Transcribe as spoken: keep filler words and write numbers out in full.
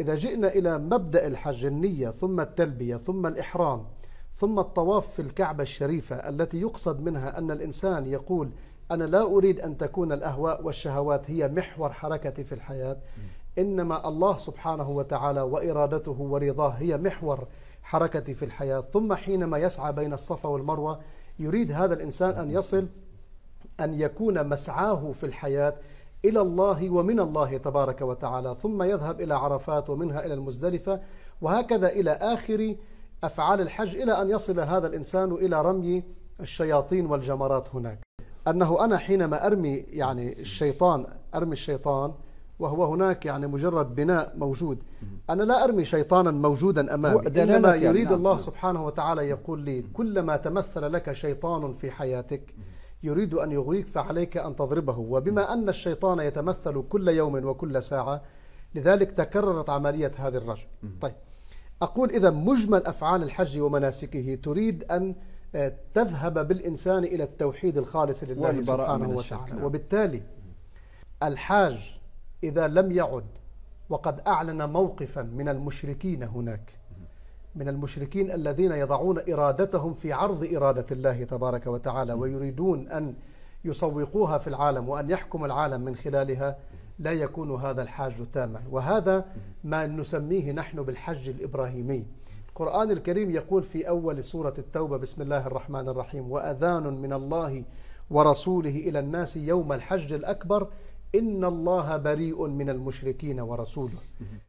إذا جئنا إلى مبدأ الحج، النية ثم التلبية ثم الإحرام ثم الطواف في الكعبة الشريفة التي يقصد منها أن الإنسان يقول أنا لا أريد أن تكون الأهواء والشهوات هي محور حركتي في الحياة، إنما الله سبحانه وتعالى وإرادته ورضاه هي محور حركتي في الحياة. ثم حينما يسعى بين الصفا والمروة يريد هذا الإنسان أن يصل، أن يكون مسعاه في الحياة إلى الله ومن الله تبارك وتعالى، ثم يذهب إلى عرفات ومنها إلى المزدلفة، وهكذا إلى آخر أفعال الحج، إلى أن يصل هذا الإنسان إلى رمي الشياطين والجمرات هناك. أنه أنا حينما أرمي يعني الشيطان، أرمي الشيطان وهو هناك يعني مجرد بناء موجود، أنا لا أرمي شيطانا موجودا أمامي، إنما يريد الله سبحانه وتعالى يقول لي كلما تمثل لك شيطان في حياتك يريد أن يغويك فعليك أن تضربه. وبما أن الشيطان يتمثل كل يوم وكل ساعة، لذلك تكررت عملية هذا الرجل. طيب، أقول إذا مجمل أفعال الحج ومناسكه تريد أن تذهب بالإنسان إلى التوحيد الخالص لله سبحانه وتعالى، وبالتالي الحاج إذا لم يعد، وقد أعلن موقفا من المشركين هناك، من المشركين الذين يضعون إرادتهم في عرض إرادة الله تبارك وتعالى ويريدون أن يسوقوها في العالم وأن يحكم العالم من خلالها، لا يكون هذا الحاج تاما. وهذا ما نسميه نحن بالحج الإبراهيمي. القرآن الكريم يقول في أول سورة التوبة بسم الله الرحمن الرحيم: وأذان من الله ورسوله إلى الناس يوم الحج الأكبر إن الله بريء من المشركين ورسوله.